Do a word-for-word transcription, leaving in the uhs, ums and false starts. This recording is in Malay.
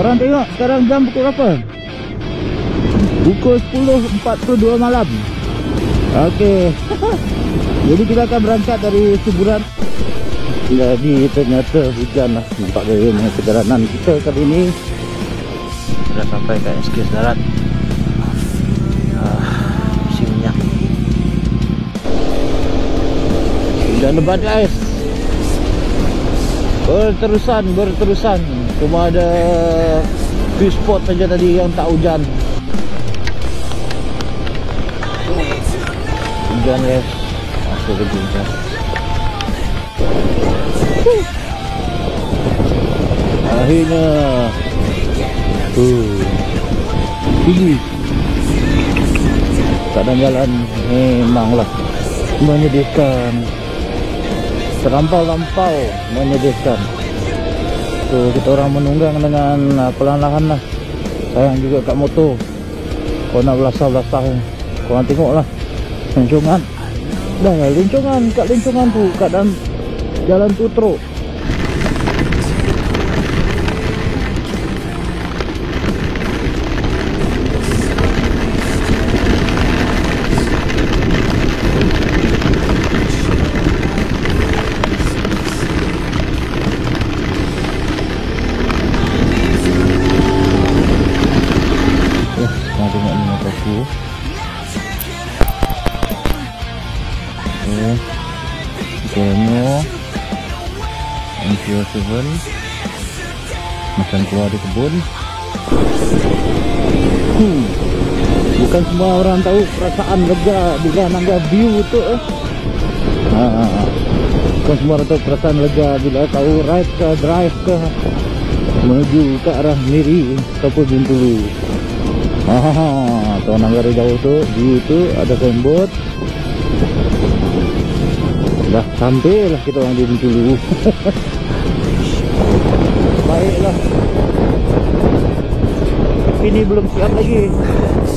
Korang tengok sekarang jam pukul berapa? Pukul sepuluh empat puluh dua malam. Okey. Jadi kita akan berangkat dari Suburan. Jadi ternyata hujan lah. Nampak dari perjalanan kita kali ini. Sudah sampai kat S K Sedarat. Ah, isi minyak. Hujan lebat guys. Berterusan, berterusan. Cuma ada few spot saja tadi yang tak hujan. Hujan guys. Masuk lagi hujan. Huh. Akhirnya huh. Tinggi keadaan jalan memanglah menyedihkan, terlampau-lampau menyedihkan. So, kita orang menunggang dengan uh, perlahan-lahan lah. Sayang juga kat motor. Kau nak belasah-belasah, korang tengok lah lincongan. Dah lah lincongan, kat lincongan tu keadaan jalan tu teruk. Eh, saya tengok ni motor aku. Eh, Demo M P O tujuh macam keluar di kebun. hmm. Bukan semua orang tahu perasaan lega bila nampak view tu eh. ha, ha, ha. Bukan semua orang tahu perasaan lega bila tahu ride ke drive ke menuju ke arah Miri ataupun Bintulu. Ha, ha, ha. Tuan nampak dari jauh tu view tu ada sembut. Dah sampailah kita orang di Bintulu. Baiklah. Ini belum siap lagi.